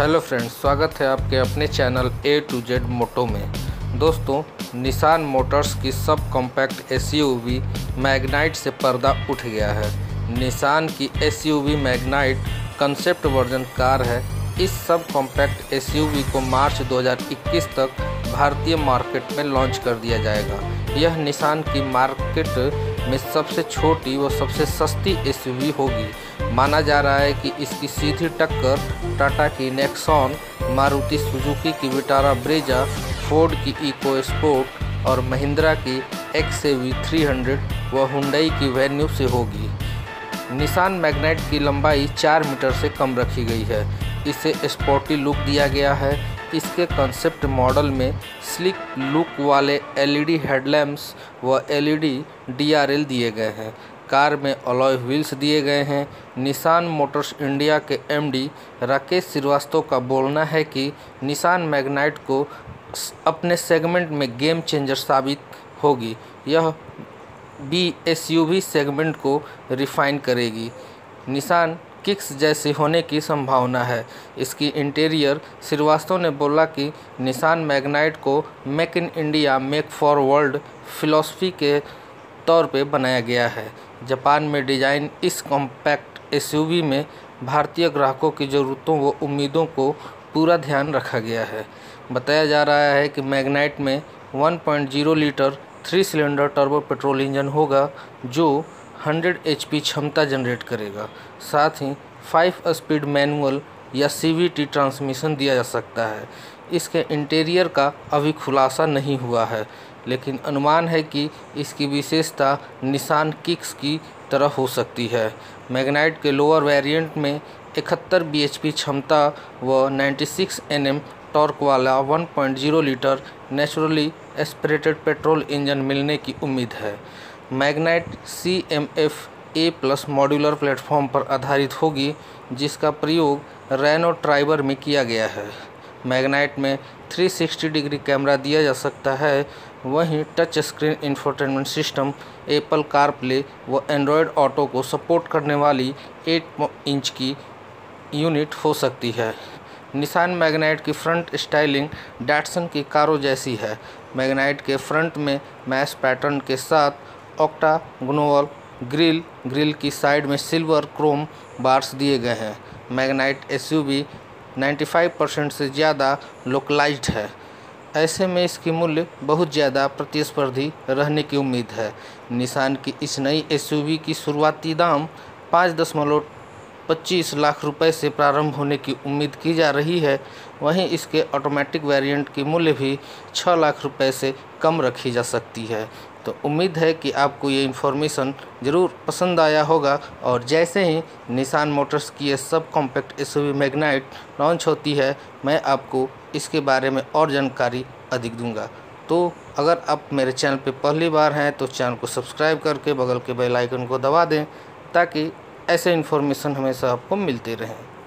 Hello friends, स्वागत है आपके अपने channel A to Z moto में। दोस्तों, निसान मोटर्स की सब कॉम्पैक्ट SUV मैग्नाइट से पर्दा उठ गया है। निसान की SUV Magnite concept version car है। इस सब कॉम्पैक्ट SUV को मार्च 2021 तक भारतीय मार्केट में लॉन्च कर दिया जाएगा। यह निसान की मार्केट में सबसे छोटी व सबसे सस्ती SUV होगी। माना जा रहा है कि इसकी सीधी टक्कर टाटा की नेक्सॉन, मारुति सुजुकी की विटारा ब्रेजा, फोर्ड की इकोस्पोर्ट और महिंद्रा की XUV300 व हुंडई की वेन्यू से होगी। निसान मैग्नाइट की लंबाई 4 मीटर से कम रखी गई है। इसे स्पोर्टी लुक दिया गया है। इसके कंसेप्ट मॉडल में स्लिक लुक वाले LED हेडलैम्प्स व LED DRL दिए गए हैं। कार में अलॉय व्हील्स दिए गए हैं। निसान मोटर्स इंडिया के MD राकेश श्रीवास्तव का बोलना है कि निसान मैग्नाइट को अपने सेगमेंट में गेम चेंजर साबित होगी। यह SUV सेगमेंट को रिफाइन करेगी। निसान किक्स जैसी होने की संभावना है। इसकी इंटीरियर श्रीवास्तव ने बोला कि निसान मैग्नाइट को make in India make for world philosophy के तौर पे बनाया गया है। जापान में डिज़ाइन इस कॉम्पैक्ट SUV में भारतीय ग्राहकों की ज़रूरतों व उम्मीदों को पूरा ध्यान रखा गया है। बताया जा रहा है कि मैग्नाइट में 1.0 litre 3 cylinder turbo petrol engine होगा जो 100 HP क्षमता जनरेट करेगा। साथ ही 5 स्पीड मैनुअल या CVT ट्रांसमिशन दिया जा सकता है। इसके इंटीरियर का अभी खुलासा नहीं हुआ है, लेकिन अनुमान है कि इसकी विशेषता निसान किक्स की तरह हो सकती है। मैग्नाइट के लोअर वेरिएंट में 71 bhp क्षमता व 96 Nm टॉर्क वाला 1.0 litre naturally aspirated petrol engine मिलने की उम्मीद है। मैग्नाइट CMF-A+ मॉड्यूलर प्लेटफॉर्म पर आधारित होगी, जिसका प्रयोग रेनो ट्राइबर में किया गया है। मैग्नाइट में 360 डिग्री कैमरा दिया जा सकता है। वहीं touch screen infotainment system, Apple CarPlay व एंड्रॉयड ऑटो को सपोर्ट करने वाली 8 इंच की यूनिट हो सकती है। निसान मैग्नाइट की फ्रंट स्टाइलिंग डैटसन की कारों जैसी है। मैग्नाइट के फ्रंट में मैश पैटर्न के साथ ऑक्टागोनल ग्रिल की साइड में सिल्वर क्रोम बार्स दिए गए हैं। मैग्नाइट SUV 95% से ज़्यादा लोकलाइज्ड है। ऐसे में इसकी मूल्य बहुत ज़्यादा प्रतिस्पर्धी रहने की उम्मीद है। निसान की इस नई SUV की शुरुआती दाम 5.25 लाख रुपए से प्रारंभ होने की उम्मीद की जा रही है। वहीं इसके ऑटोमेटिक वेरिएंट की मूल्य भी 6 लाख रुपए से कम रखी जा सकती है। तो उम्मीद है कि आपको ये इन्फॉर्मेशन ज़रूर पसंद आया होगा। और जैसे ही निसान मोटर्स की ये sub compact SUV Magnite launch होती है, मैं आपको इसके बारे में और जानकारी अधिक दूंगा। तो अगर आप मेरे चैनल पर पहली बार हैं तो चैनल को सब्सक्राइब करके बगल के बेल आइकन को दबा दें ताकि ऐसे इन्फॉर्मेशन हमेशा आपको मिलते रहें।